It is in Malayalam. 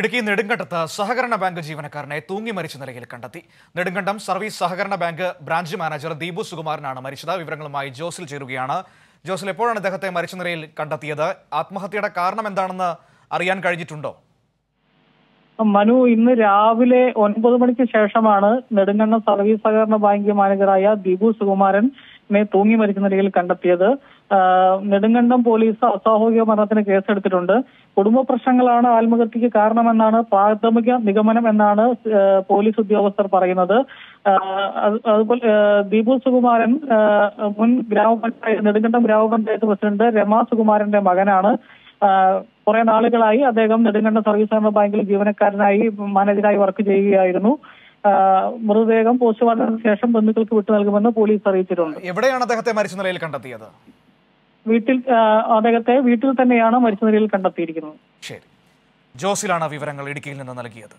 Idukki Nedumkandam Sahakarana Bank ജീവനക്കാരനെ തൂങ്ങി മരിച്ച നിലയിൽ കണ്ടെത്തി. നെടുങ്കണ്ടം സർവീസ് സഹകരണ ബാങ്ക് ബ്രാഞ്ച് മാനേജർ ദിബു സുകുമാരനാണ് മരിച്ചത്. വിവരങ്ങളുമായി ജോസൽ ചേരുകയാണ്. ജോസൽ, എപ്പോഴാണ് അദ്ദേഹത്തെ മരിച്ച നിലയിൽ കണ്ടെത്തിയത്? ആത്മഹത്യയുടെ കാരണം എന്താണെന്ന് അറിയാൻ കഴിഞ്ഞിട്ടുണ്ടോ? മനു, ഇന്ന് രാവിലെ 9 മണിക്ക് ശേഷമാണ് നെടുങ്കണ്ടം സർവീസ് സഹകരണ ബാങ്ക് മാനേജറായ ദിബു സുകുമാരൻ തൂങ്ങി മരിച്ച നിലയിൽ കണ്ടെത്തിയത്. നെടുങ്കണ്ടം പോലീസ് അസ്വാഭാവിക മരണത്തിന് കേസെടുത്തിട്ടുണ്ട്. കുടുംബ പ്രശ്നങ്ങളാണ് ആത്മഹത്യക്ക് കാരണമെന്നാണ് പ്രാഥമിക നിഗമനം എന്നാണ് പോലീസ് ഉദ്യോഗസ്ഥർ പറയുന്നത്. അതുപോലെ ദിബു സുകുമാരൻ മുൻ നെടുങ്കണ്ടം ഗ്രാമപഞ്ചായത്ത് പ്രസിഡന്റ് രമാ സുകുമാരന്റെ മകനാണ്. കുറെ നാളുകളായി അദ്ദേഹം നെടുങ്കണ്ടം സർവീസ് സഹകരണ ബാങ്കിൽ ജീവനക്കാരനായി മാനേജരായി വർക്ക് ചെയ്യുകയായിരുന്നു. മൃതദേഹം പോസ്റ്റ്മോർട്ടത്തിന് ശേഷം ബന്ധുക്കൾക്ക് വിട്ടു നൽകുമെന്ന് പോലീസ് അറിയിച്ചിട്ടുണ്ട്. എവിടെയാണ് അദ്ദേഹത്തെ മരിച്ച നിലയിൽ കണ്ടെത്തിയത്? വീട്ടിൽ തന്നെയാണ് മരിച്ച നിലയിൽ കണ്ടെത്തിയിരിക്കുന്നത്. ശരി, ജോസിലാണ് വിവരങ്ങൾ ഇടുക്കിയിൽ നിന്ന് നൽകിയത്.